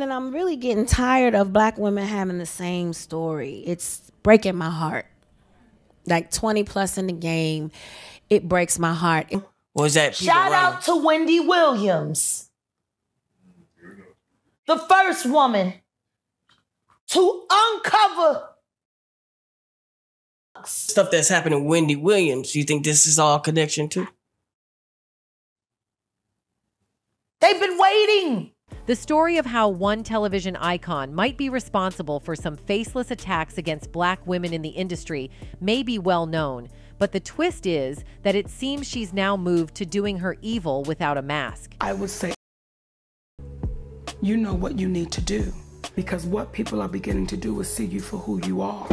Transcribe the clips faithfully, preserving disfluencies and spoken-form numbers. and I'm really getting tired of black women having the same story. It's breaking my heart. Like twenty plus in the game, it breaks my heart. Was that shout out to Wendy Williams, the first woman to uncover stuff that's happened to Wendy Williams. You think this is all connection too? They've been waiting. The story of how one television icon might be responsible for some faceless attacks against black women in the industry may be well known, but the twist is that it seems she's now moved to doing her evil without a mask. I would say, you know what you need to do, because what people are beginning to do is see you for who you are.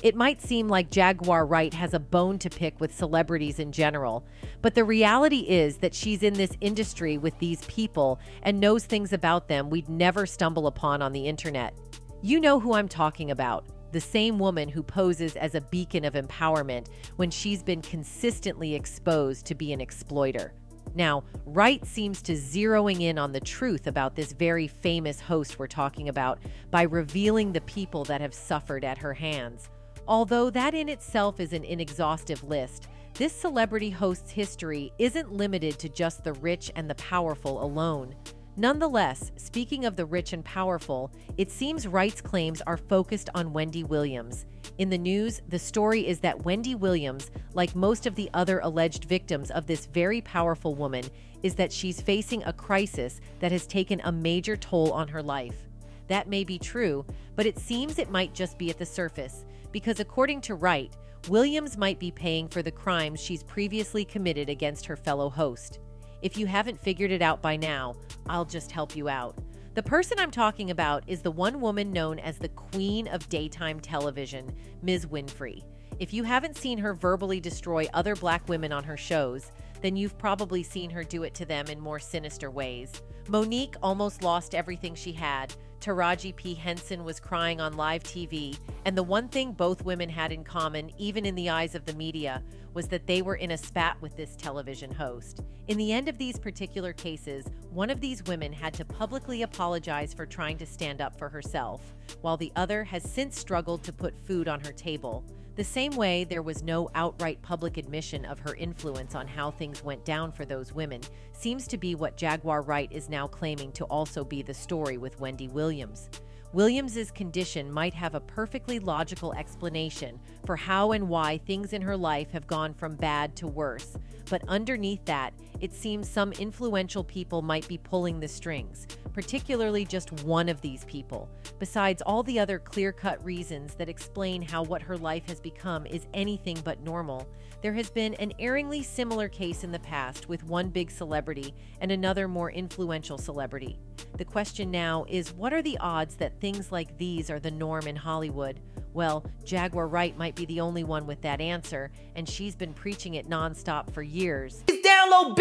It might seem like Jaguar Wright has a bone to pick with celebrities in general, but the reality is that she's in this industry with these people and knows things about them we'd never stumble upon on the internet. You know who I'm talking about, the same woman who poses as a beacon of empowerment when she's been consistently exposed to be an exploiter. Now, Wright seems to zeroing in on the truth about this very famous host we're talking about by revealing the people that have suffered at her hands. Although that in itself is an inexhaustive list, this celebrity host's history isn't limited to just the rich and the powerful alone. Nonetheless, speaking of the rich and powerful, it seems Wright's claims are focused on Wendy Williams. In the news, the story is that Wendy Williams, like most of the other alleged victims of this very powerful woman, is that she's facing a crisis that has taken a major toll on her life. That may be true, but it seems it might just be at the surface, because according to Wright, Williams might be paying for the crimes she's previously committed against her fellow host. If you haven't figured it out by now, I'll just help you out. The person I'm talking about is the one woman known as the Queen of Daytime Television, Miz Winfrey. If you haven't seen her verbally destroy other black women on her shows, then you've probably seen her do it to them in more sinister ways. Monique almost lost everything she had, Taraji P. Henson was crying on live T V, and the one thing both women had in common, even in the eyes of the media, was that they were in a spat with this television host. In the end of these particular cases, one of these women had to publicly apologize for trying to stand up for herself, while the other has since struggled to put food on her table. The same way, there was no outright public admission of her influence on how things went down for those women seems to be what Jaguar Wright is now claiming to also be the story with Wendy Williams. Williams's condition might have a perfectly logical explanation for how and why things in her life have gone from bad to worse, but underneath that, it seems some influential people might be pulling the strings, particularly just one of these people, besides all the other clear-cut reasons that explain how what her life has become is anything but normal. There has been an eerily similar case in the past with one big celebrity and another more influential celebrity. The question now is, what are the odds that things like these are the norm in Hollywood? Well, Jaguar Wright might be the only one with that answer, and she's been preaching it nonstop for years. Download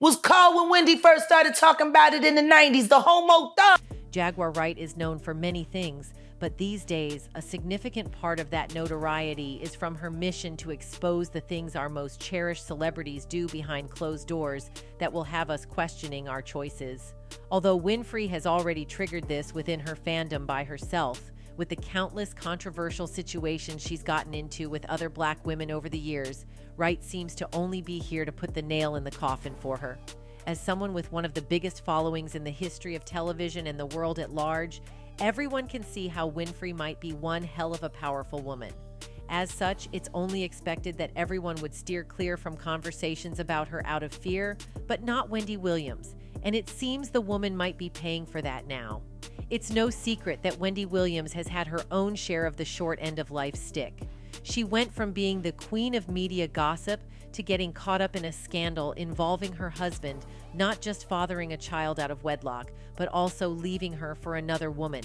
was called when Wendy first started talking about it in the nineties, the homo thug. Jaguar Wright is known for many things, but these days, a significant part of that notoriety is from her mission to expose the things our most cherished celebrities do behind closed doors that will have us questioning our choices. Although Winfrey has already triggered this within her fandom by herself, with the countless controversial situations she's gotten into with other black women over the years, Wright seems to only be here to put the nail in the coffin for her. As someone with one of the biggest followings in the history of television and the world at large, everyone can see how Winfrey might be one hell of a powerful woman. As such, it's only expected that everyone would steer clear from conversations about her out of fear, but not Wendy Williams, and it seems the woman might be paying for that now. It's no secret that Wendy Williams has had her own share of the short end of life stick. She went from being the queen of media gossip to getting caught up in a scandal involving her husband, not just fathering a child out of wedlock, but also leaving her for another woman.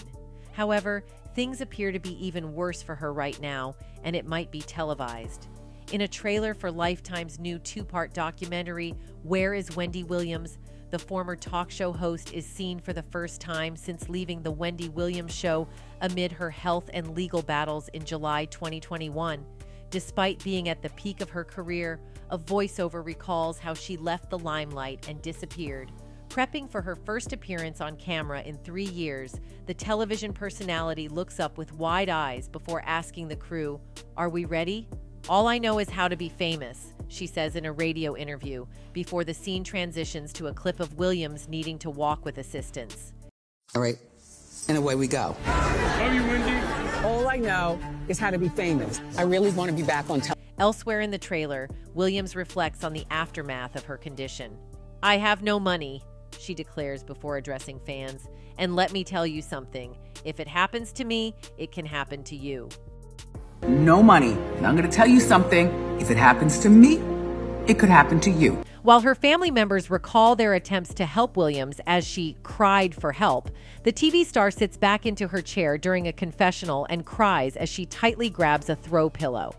However, things appear to be even worse for her right now, and it might be televised. In a trailer for Lifetime's new two-part documentary, Where Is Wendy Williams?, the former talk show host is seen for the first time since leaving The Wendy Williams Show amid her health and legal battles in July twenty twenty-one. Despite being at the peak of her career, a voiceover recalls how she left the limelight and disappeared, Prepping for her first appearance on camera in three years, the television personality looks up with wide eyes before asking the crew, "Are we ready? All I know is how to be famous," she says in a radio interview, before the scene transitions to a clip of Williams needing to walk with assistance. All right, and away we go. Love you, Wendy. All I know is how to be famous. I really want to be back on television. Elsewhere in the trailer, Williams reflects on the aftermath of her condition. "I have no money," she declares before addressing fans. "And let me tell you something, if it happens to me, it can happen to you." No money, and I'm gonna tell you something, if it happens to me, it could happen to you. While her family members recall their attempts to help Williams as she cried for help, the T V star sits back into her chair during a confessional and cries as she tightly grabs a throw pillow.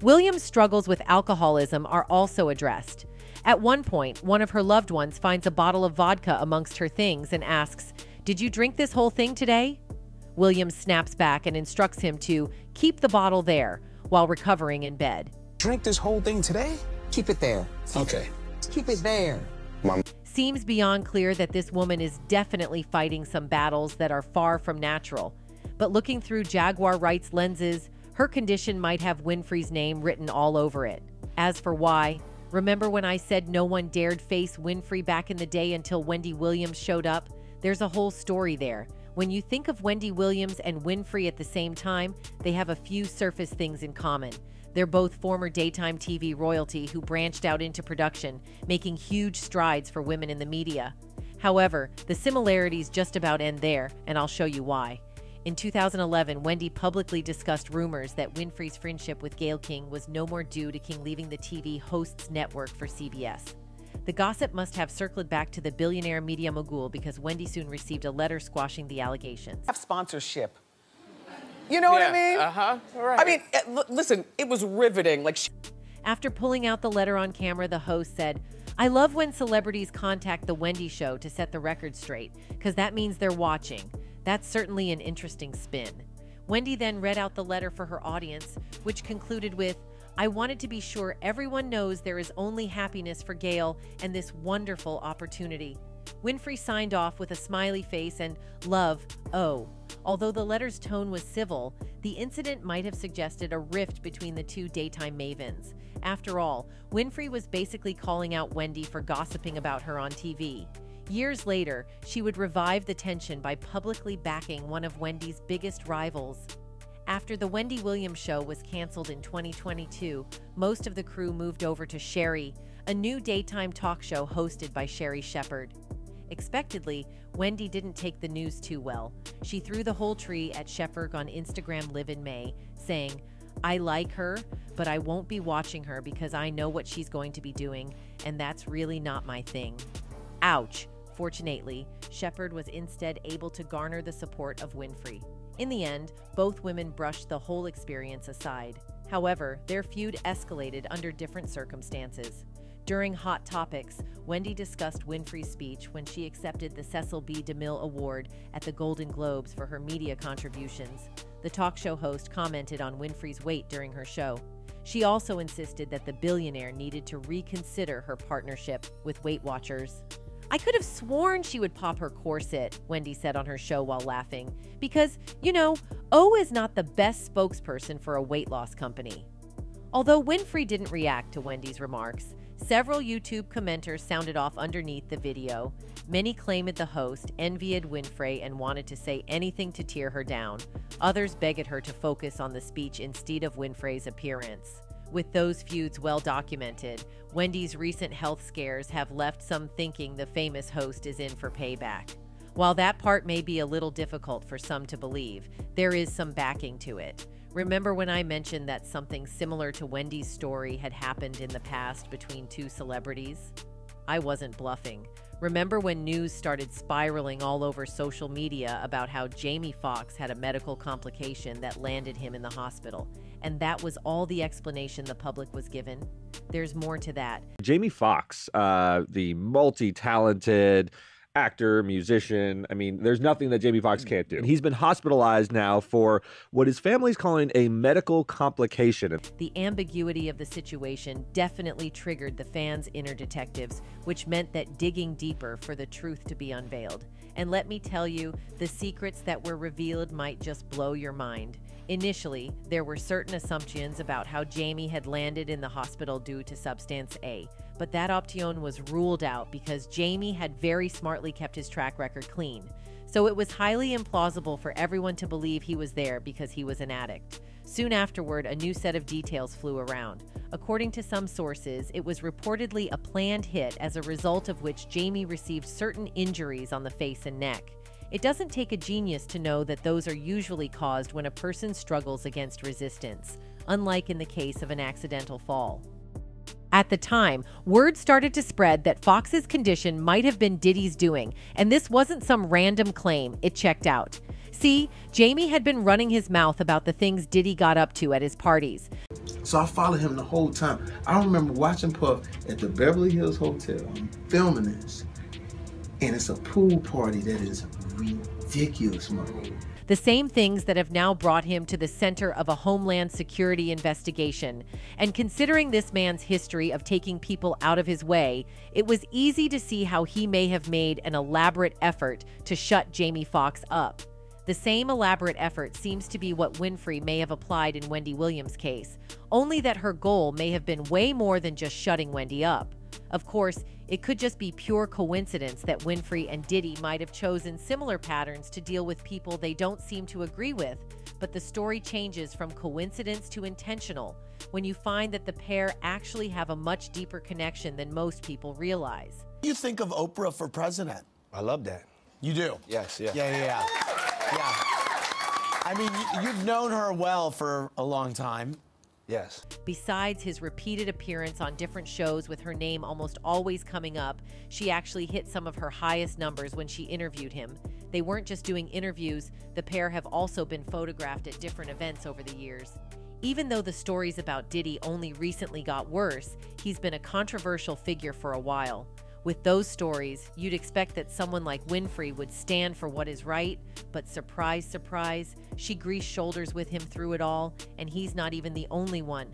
Williams' struggles with alcoholism are also addressed. At one point, one of her loved ones finds a bottle of vodka amongst her things and asks, "Did you drink this whole thing today?" Williams snaps back and instructs him to keep the bottle there while recovering in bed. "Drink this whole thing today? Keep it there." "Okay. Keep it there." Mom. Seems beyond clear that this woman is definitely fighting some battles that are far from natural. But looking through Jaguar Wright's lenses, her condition might have Winfrey's name written all over it. As for why, remember when I said no one dared face Winfrey back in the day until Wendy Williams showed up? There's a whole story there. When you think of Wendy Williams and Winfrey at the same time, they have a few surface things in common. They're both former daytime T V royalty who branched out into production, making huge strides for women in the media. However, the similarities just about end there, and I'll show you why. In two thousand eleven, Wendy publicly discussed rumors that Winfrey's friendship with Gayle King was no more due to King leaving the T V host's network for C B S. The gossip must have circled back to the billionaire media mogul because Wendy soon received a letter squashing the allegations. Sponsorship. You know yeah, what I mean? Uh-huh. Right. I mean, l listen, it was riveting. Like, she After pulling out the letter on camera, the host said, "I love when celebrities contact The Wendy Show to set the record straight, because that means they're watching. That's certainly an interesting spin." Wendy then read out the letter for her audience, which concluded with, "I wanted to be sure everyone knows there is only happiness for Gayle and this wonderful opportunity." Winfrey signed off with a smiley face and "Love, oh." Although the letter's tone was civil, the incident might have suggested a rift between the two daytime mavens. After all, Winfrey was basically calling out Wendy for gossiping about her on T V. Years later, she would revive the tension by publicly backing one of Wendy's biggest rivals. After The Wendy Williams Show was canceled in twenty twenty-two, most of the crew moved over to Sherry, a new daytime talk show hosted by Sherry Shepherd. Expectedly, Wendy didn't take the news too well. She threw the whole tree at Shepherd on Instagram Live in May, saying, "I like her, but I won't be watching her because I know what she's going to be doing, and that's really not my thing." Ouch! Fortunately, Shepherd was instead able to garner the support of Winfrey. In the end, both women brushed the whole experience aside. However, their feud escalated under different circumstances. During Hot Topics, Wendy discussed Winfrey's speech when she accepted the Cecil B. DeMille Award at the Golden Globes for her media contributions. The talk show host commented on Winfrey's weight during her show. She also insisted that the billionaire needed to reconsider her partnership with Weight Watchers. "I could have sworn she would pop her corset," Wendy said on her show while laughing, because, you know, O is not the best spokesperson for a weight loss company. Although Winfrey didn't react to Wendy's remarks, several YouTube commenters sounded off underneath the video. Many claimed the host envied Winfrey and wanted to say anything to tear her down. Others begged her to focus on the speech instead of Winfrey's appearance. With those feuds well documented, Wendy's recent health scares have left some thinking the famous host is in for payback. While that part may be a little difficult for some to believe, there is some backing to it. Remember when I mentioned that something similar to Wendy's story had happened in the past between two celebrities? I wasn't bluffing. Remember when news started spiraling all over social media about how Jamie Foxx had a medical complication that landed him in the hospital? And that was all the explanation the public was given. There's more to that. Jamie Foxx, uh, the multi-talented actor, musician. I mean, there's nothing that Jamie Foxx can't do. And he's been hospitalized now for what his family's calling a medical complication. The ambiguity of the situation definitely triggered the fans' inner detectives, which meant that digging deeper for the truth to be unveiled. And let me tell you, the secrets that were revealed might just blow your mind. Initially, there were certain assumptions about how Jamie had landed in the hospital due to substance A, but that option was ruled out because Jamie had very smartly kept his track record clean. So it was highly implausible for everyone to believe he was there because he was an addict. Soon afterward, a new set of details flew around. According to some sources, it was reportedly a planned hit, as a result of which Jamie received certain injuries on the face and neck. It doesn't take a genius to know that those are usually caused when a person struggles against resistance, unlike in the case of an accidental fall. At the time, word started to spread that Foxx's condition might have been Diddy's doing, and this wasn't some random claim. It checked out. See, Jamie had been running his mouth about the things Diddy got up to at his parties. So I followed him the whole time. I remember watching Puff at the Beverly Hills Hotel. I'm filming this, and it's a pool party that is ridiculous, money. The same things that have now brought him to the center of a Homeland Security investigation. And considering this man's history of taking people out of his way, it was easy to see how he may have made an elaborate effort to shut Jamie Foxx up. The same elaborate effort seems to be what Winfrey may have applied in Wendy Williams' case, only that her goal may have been way more than just shutting Wendy up. Of course, it could just be pure coincidence that Winfrey and Diddy might have chosen similar patterns to deal with people they don't seem to agree with, but the story changes from coincidence to intentional when you find that the pair actually have a much deeper connection than most people realize. What do you think of Oprah for president? I love that. You do? Yes, yeah. Yeah, yeah, yeah. yeah. I mean, you've known her well for a long time. Yes. Besides his repeated appearance on different shows with her name almost always coming up, she actually hit some of her highest numbers when she interviewed him. They weren't just doing interviews, the pair have also been photographed at different events over the years. Even though the stories about Diddy only recently got worse, he's been a controversial figure for a while. With those stories, you'd expect that someone like Winfrey would stand for what is right, but surprise, surprise, she greased shoulders with him through it all, and he's not even the only one.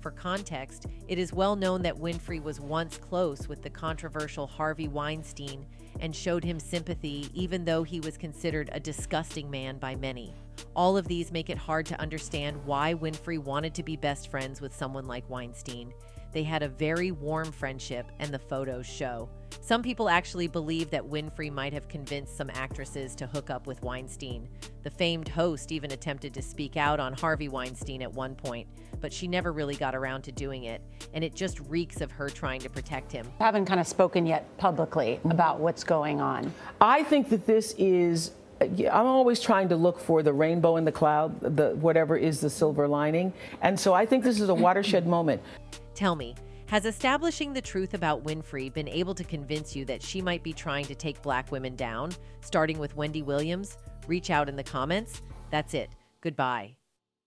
For context, it is well known that Winfrey was once close with the controversial Harvey Weinstein and showed him sympathy even though he was considered a disgusting man by many. All of these make it hard to understand why Winfrey wanted to be best friends with someone like Weinstein. They had a very warm friendship, and the photos show. Some people actually believe that Winfrey might have convinced some actresses to hook up with Weinstein. The famed host even attempted to speak out on Harvey Weinstein at one point, but she never really got around to doing it, and it just reeks of her trying to protect him. I haven't kind of spoken yet publicly about what's going on. I think that this is, I'm always trying to look for the rainbow in the cloud, the whatever is the silver lining, and so I think this is a watershed moment. Tell me, has establishing the truth about Winfrey been able to convince you that she might be trying to take black women down, starting with Wendy Williams? Reach out in the comments. That's it. Goodbye.